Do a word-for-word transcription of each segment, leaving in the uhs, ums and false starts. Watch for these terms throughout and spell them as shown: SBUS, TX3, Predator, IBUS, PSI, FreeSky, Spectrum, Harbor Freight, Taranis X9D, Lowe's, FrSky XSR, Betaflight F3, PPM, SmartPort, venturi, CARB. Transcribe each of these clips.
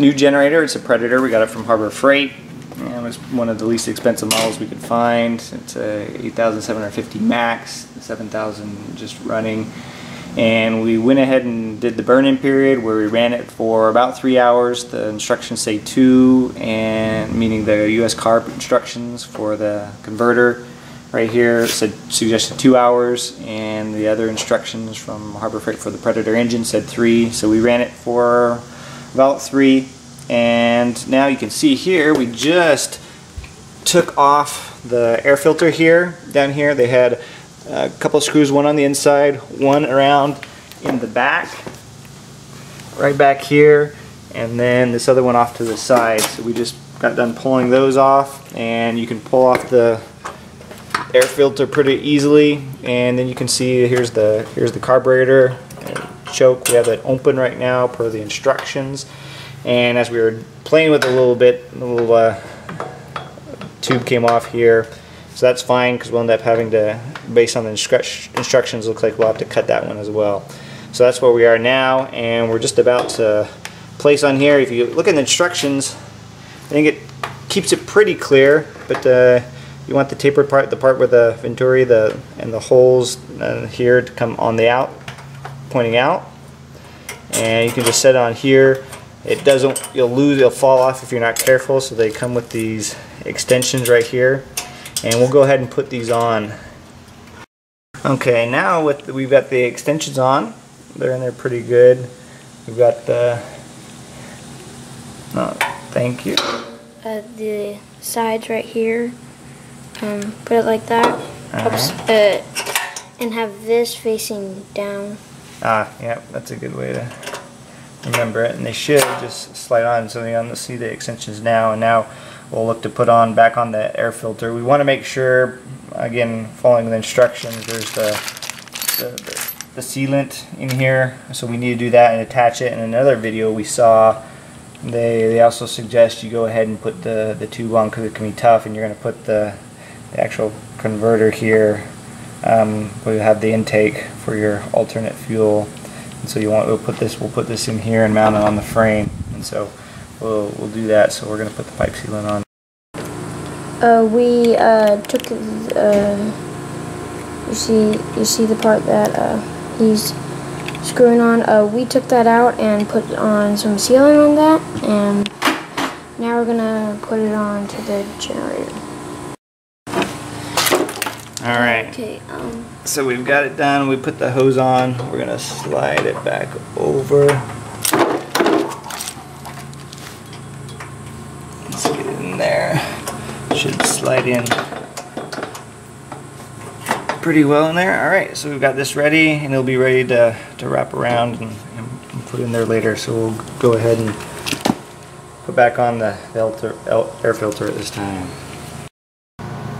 new generator. It's a Predator. We got it from Harbor Freight. And it was one of the least expensive models we could find. It's a eight thousand seven hundred fifty max, seven thousand just running. And we went ahead and did the burn-in period where we ran it for about three hours. The instructions say two, and meaning the U S CARB instructions for the converter right here said suggested two hours, and the other instructions from Harbor Freight for the Predator engine said three. So we ran it for about three, and now you can see here we just took off the air filter here. Down here they had a couple of screws, one on the inside, one around in the back, right back here, and then this other one off to the side. So we just got done pulling those off, and you can pull off the air filter pretty easily. And then you can see here's the here's the carburetor choke. We have that open right now per the instructions, and as we were playing with it a little bit, a little uh, tube came off here. So that's fine, because we'll end up having to, based on the instru instructions, looks like we'll have to cut that one as well. So that's where we are now, and we're just about to place on here. If you look at the instructions, I think it keeps it pretty clear, but uh, you want the tapered part, the part with the venturi the, and the holes uh, here to come on the out, pointing out. And you can just set it on here. It doesn't, you'll lose, it'll fall off if you're not careful, so they come with these extensions right here. And we'll go ahead and put these on. Okay, now with the, we've got the extensions on. They're in there pretty good. We've got the. Oh, thank you. Uh, the sides right here. Um, put it like that. Uh-huh. uh, and have this facing down. Ah, yeah, that's a good way to remember it. And they should just slide on, so you'll see the extensions now. And now we'll look to put on back on the air filter. We want to make sure, again, following the instructions, there's the, the, the sealant in here, so we need to do that and attach it. In another video we saw, they, they also suggest you go ahead and put the, the tube on, because it can be tough, and you're going to put the, the actual converter here um, where you have the intake for your alternate fuel. And so you want, we'll put this, we'll put this in here and mount it on the frame. And so We'll, we'll do that, so we're going to put the pipe sealant on. Uh, we uh, took, uh, you see you see the part that uh, he's screwing on. Uh, we took that out and put on some sealant on that, and now we're going to put it on to the generator. Alright, okay, um, so we've got it done. We put the hose on. We're going to slide it back over. There should slide in pretty well in there. Alright, so we've got this ready, and it'll be ready to, to wrap around and, and put in there later. So we'll go ahead and put back on the filter, air filter at this time.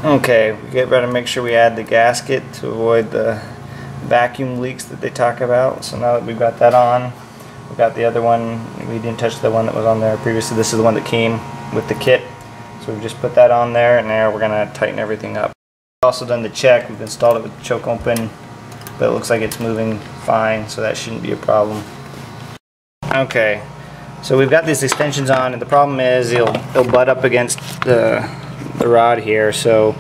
Okay, we got to make sure we add the gasket to avoid the vacuum leaks that they talk about. So now that we've got that on, we've got the other one. We didn't touch the one that was on there previously. This is the one that came with the kit. So we've just put that on there, and now we're going to tighten everything up. We've also done the check. We've installed it with the choke open, but it looks like it's moving fine, so that shouldn't be a problem. Okay, so we've got these extensions on, and the problem is it'll, it'll butt up against the, the rod here, so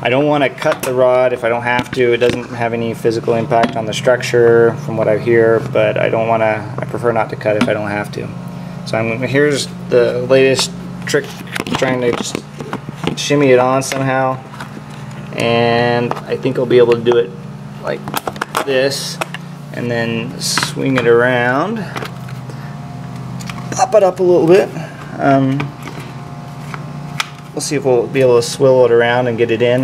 I don't want to cut the rod if I don't have to. It doesn't have any physical impact on the structure from what I hear, but I don't want to, I prefer not to cut if I don't have to. So I'm, here's the latest trick, trying to just shimmy it on somehow, and I think I'll be able to do it like this and then swing it around, pop it up a little bit. Um, we'll see if we'll be able to swivel it around and get it in,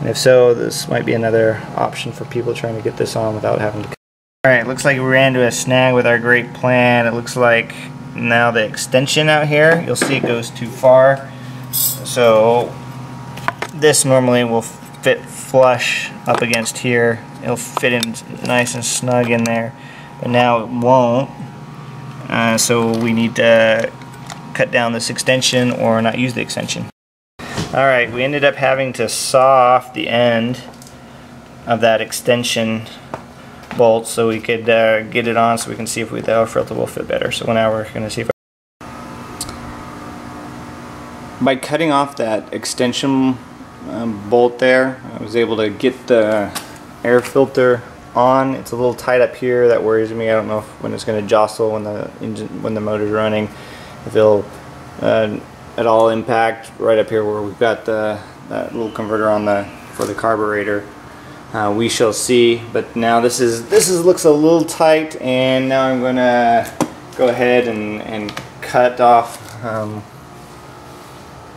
and if so, this might be another option for people trying to get this on without having to cut. Alright, looks like we ran into a snag with our great plan. It looks like now the extension out here, you'll see it goes too far, so this normally will fit flush up against here. It'll fit in nice and snug in there, but now it won't, uh, so we need to cut down this extension or not use the extension. Alright, we ended up having to saw off the end of that extension bolt so we could uh, get it on, so we can see if we, the air filter will fit better. So now we're going to see if I by cutting off that extension um, bolt there, I was able to get the air filter on. It's a little tight up here. That worries me. I don't know if, when it's going to jostle when the engine, when the motor's running, if it'll uh, at all impact right up here where we've got the that little converter on the for the carburetor. Uh, we shall see. But now this is this is looks a little tight, and now I'm going to go ahead and and cut off um,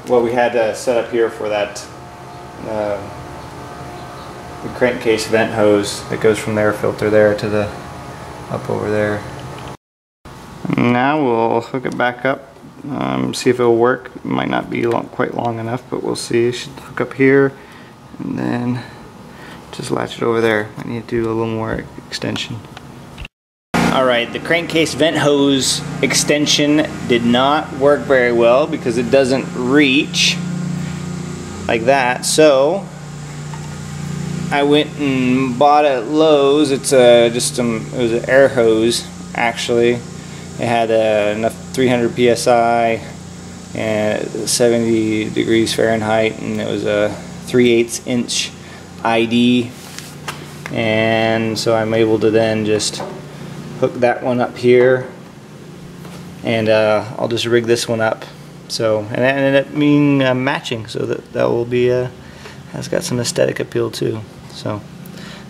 what we had uh, set up here for that. Uh, The crankcase vent hose that goes from the air filter there to the up over there. Now we'll hook it back up, um, see if it'll work. It might not be long, quite long enough, but we'll see. It should hook up here and then just latch it over there. I need to do a little more extension. Alright, the crankcase vent hose extension did not work very well because it doesn't reach like that, so I went and bought at Lowe's. It's a just um, it was an air hose actually. It had uh, enough three hundred P S I and seventy degrees Fahrenheit, and it was a three eighths inch I D. And so I'm able to then just hook that one up here, and uh, I'll just rig this one up. So and that ended up being uh, matching, so that that will be a uh, that's got some aesthetic appeal too. So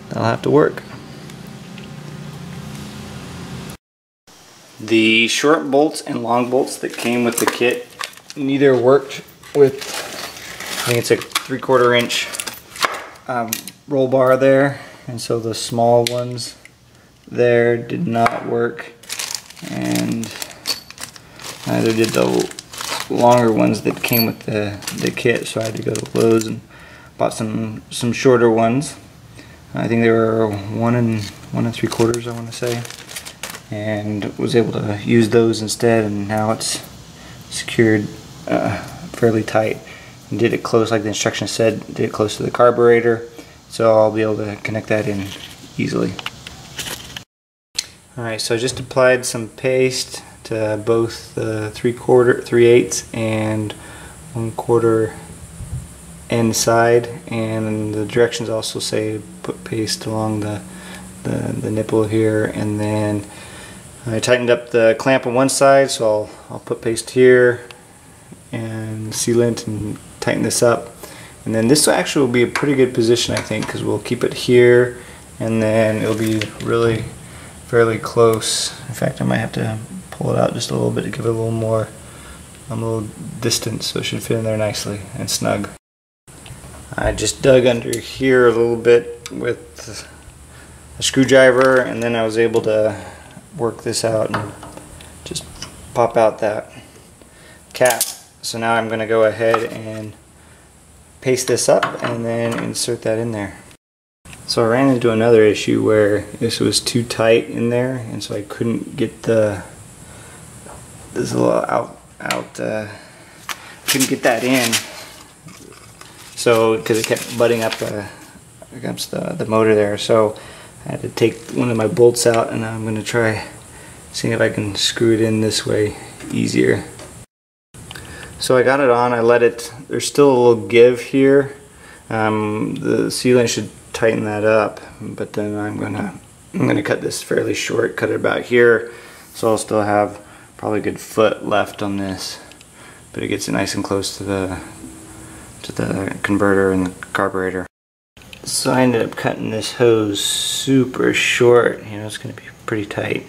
that'll have to work. The short bolts and long bolts that came with the kit neither worked with, I think it's a three quarter inch um, roll bar there, and so the small ones there did not work, and neither did the longer ones that came with the, the kit. So I had to go to Lowe's and bought some some shorter ones. I think they were one and one and three quarters, I want to say, and was able to use those instead. And now it's secured uh, fairly tight. And did it close, like the instructions said, did it close to the carburetor, so I'll be able to connect that in easily. All right, so I just applied some paste to both the three quarter, three eighths, and one quarter inside, and the directions also say put paste along the, the the nipple here, and then I tightened up the clamp on one side, so I'll I'll put paste here and sealant and tighten this up, and then this actually will be a pretty good position, I think, because we'll keep it here, and then it'll be really fairly close. In fact, I might have to pull it out just a little bit to give it a little more a little distance, so it should fit in there nicely and snug. I just dug under here a little bit with a screwdriver, and then I was able to work this out and just pop out that cap. So now I'm going to go ahead and paste this up and then insert that in there. So I ran into another issue where this was too tight in there, and so I couldn't get the this little out out uh, couldn't get that in. So, because it kept butting up uh, against the, the motor there, so I had to take one of my bolts out, and I'm going to try seeing if I can screw it in this way easier. So I got it on. I let it. There's still a little give here. Um, the sealant should tighten that up, but then I'm going to I'm going to cut this fairly short. Cut it about here, so I'll still have probably a good foot left on this, but it gets it nice and close to the. to the converter and the carburetor. So I ended up cutting this hose super short. You know, it's going to be pretty tight.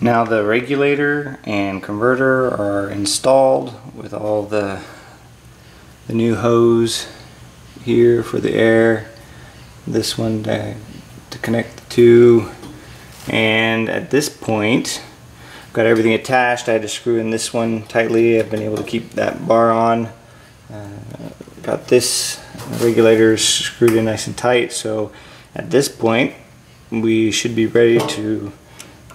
Now the regulator and converter are installed with all the the new hose here for the air, this one to, to connect the two, and at this point got everything attached. I had to screw in this one tightly. I've been able to keep that bar on. Uh, got this regulator screwed in nice and tight. So at this point, we should be ready to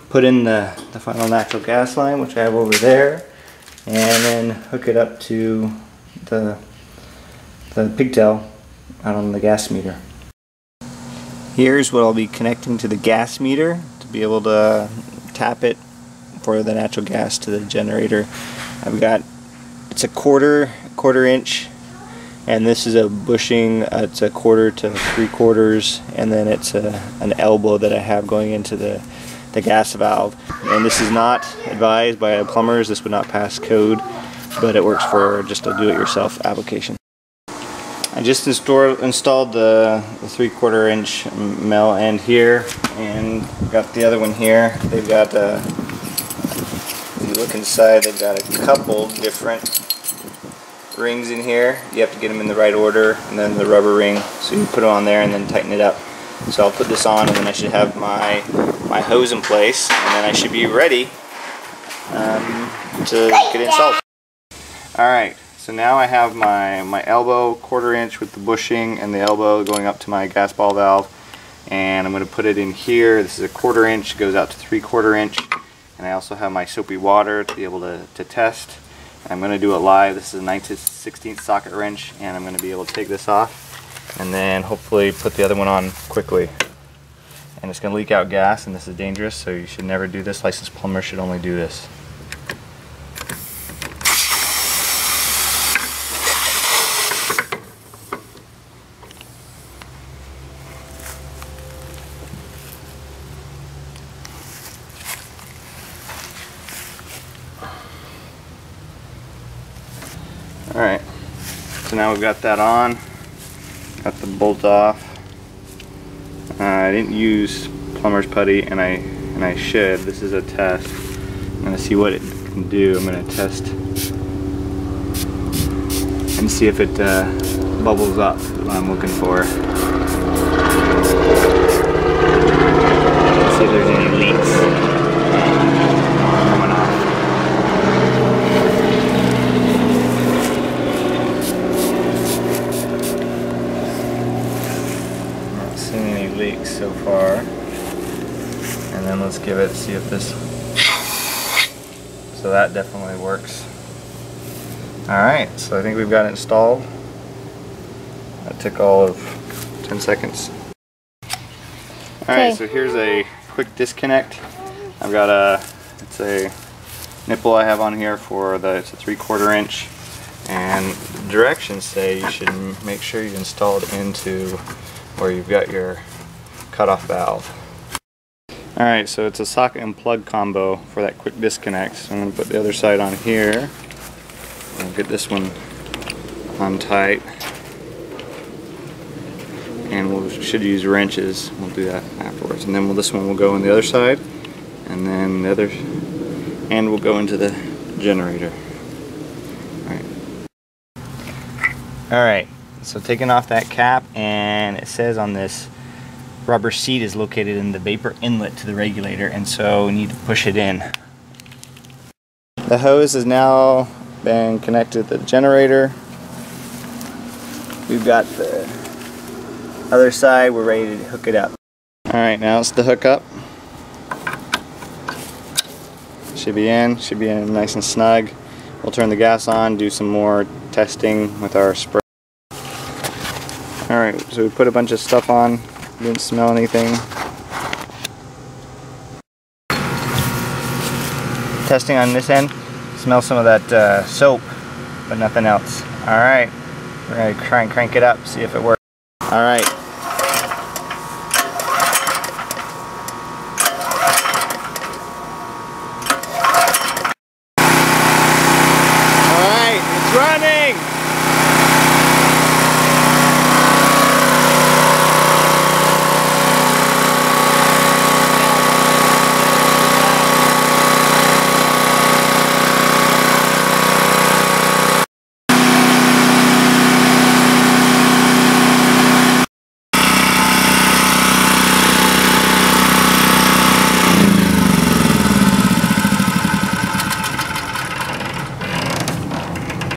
put in the, the final natural gas line, which I have over there, and then hook it up to the, the pigtail out on the gas meter. Here's what I'll be connecting to the gas meter to be able to tap it for the natural gas to the generator. I've got, it's a quarter quarter inch, and this is a bushing, uh, it's a quarter to three quarters, and then it's a, an elbow that I have going into the, the gas valve. And this is not advised by plumbers, this would not pass code, but it works for just a do-it-yourself application. I just install, installed the, the three-quarter inch male end here, and got the other one here. They've got a, if you look inside, they've got a couple different rings in here. You have to get them in the right order, and then the rubber ring. So you put it on there and then tighten it up. So I'll put this on, and then I should have my my hose in place, and then I should be ready um, to get installed. All right. So now I have my, my elbow quarter inch with the bushing and the elbow going up to my gas ball valve, and I'm going to put it in here. This is a quarter inch, goes out to three quarter inch, and I also have my soapy water to be able to, to test. And I'm going to do it live. This is a nine sixteenths socket wrench, and I'm going to be able to take this off and then hopefully put the other one on quickly. And it's going to leak out gas, and this is dangerous, so you should never do this. Licensed plumber should only do this. Alright, so now we've got that on, got the bolt off. Uh, I didn't use plumber's putty, and I and I should. This is a test. I'm going to see what it can do. I'm going to test and see if it uh, bubbles up, what I'm looking for. Let's see if there's any leaks. So far, and then let's give it, see if this, so that definitely works. Alright, so I think we've got it installed. That took all of ten seconds. Alright, so here's a quick disconnect. I've got a, it's a nipple I have on here for the, it's a three quarter inch, and directions say you should make sure you install it into where you've got your cutoff valve. Alright, so it's a socket and plug combo for that quick disconnect. So I'm going to put the other side on here. I'll get this one on tight. And we we'll, should use wrenches. We'll do that afterwards. And then we'll, this one will go on the other side. And then the other end will go into the generator. Alright. Alright, so taking off that cap, and it says on this, rubber seat is located in the vapor inlet to the regulator, and so we need to push it in. The hose has now been connected to the generator. We've got the other side, we're ready to hook it up. Alright, now it's the hookup. Should be in, should be in nice and snug. We'll turn the gas on, do some more testing with our spray. Alright, so we put a bunch of stuff on. Didn't smell anything. Testing on this end. Smell some of that uh, soap, but nothing else. Alright, we're going to try and crank it up, see if it works. Alright,